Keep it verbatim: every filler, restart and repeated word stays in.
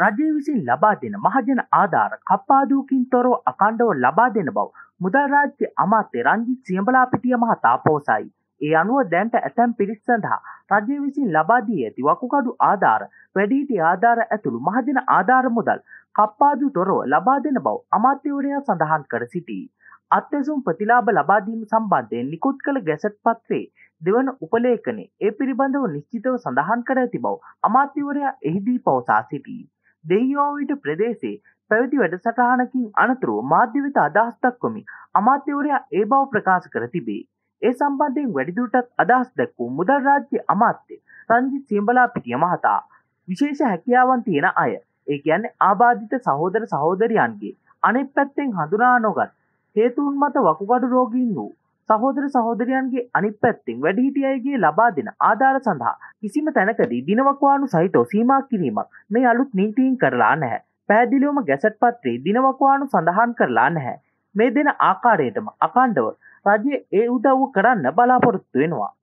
රජය විසින් ලබා දෙන මහජන ආධාර කප්පාදුවකින් තොරව අඛණ්ඩව ලබා දෙන බව මුදල් රාජ්‍ය අමාත්‍ය රංජිත් සියඹලාපිටිය මහතා පවසයි. ඒ අනුව දැන්ට ඇතැම් පිරිස් සඳහා රජය විසින් ලබා දී ඇති වකුගඩු ආධාර, වැඩිහිටි ආධාර ඇතුළු මහජන ආධාර මුදල් කප්පාදු තොරව ලබා දෙන බව අමාත්‍යවරයා සඳහන් කර සිටී. අත්ඇසුම් ප්‍රතිලාභ ලබා දීම සම්බන්ධයෙන් නිකුත් කළ ගැසට් පත්‍රයේ දෙවන උපලේඛනයේ ඒ පිළිබඳව නිශ්චිතව සඳහන් කර ඇති බව අමාත්‍යවරයා එහිදී පවසා සිටී. දෙහිඔවිට ප්‍රදේශයේ පැවති වැඩසටහනකින් අනතුරුව මාධ්‍ය වෙත අදහස් දක්වමින් අමාත්‍යවරයා ඒ බව ප්‍රකාශ කර තිබේ. ඒ සම්බන්ධයෙන් වැඩිදුරටත් අදහස් දක්වූ මුදල් රාජ්‍ය අමාත්‍ය රංජිත් සියඹලාපිටිය මහතා විශේෂ හැකියාවන් තියෙන අය, ඒ කියන්නේ ආබාධිත සහෝදර සහෝදරියන්ගේ අනෙක් පැත්තෙන් හඳුනා නොගත් හේතුන් මත වකුගඩු රෝගීන් වූ සහෝදර සහෝදරියන්ගේ අනෙක් පැත්තෙන් වැඩිහිටි අයගේ ලබා දෙන ආධාර සඳහා කිසිම තැනකදී දිනවකවානු සහිතව සීමා කිරීමක් මේ අලුත් නීතියෙන් කරලා නැහැ. පැහැදිලිවම ගැසට් පත්‍රයේ දිනවකවානු සඳහන් කරලා නැහැ. මේ දෙන ආකාරයටම අඛණ්ඩව राज्य ए उदव करन्न बलापोरत्तु वेनवा।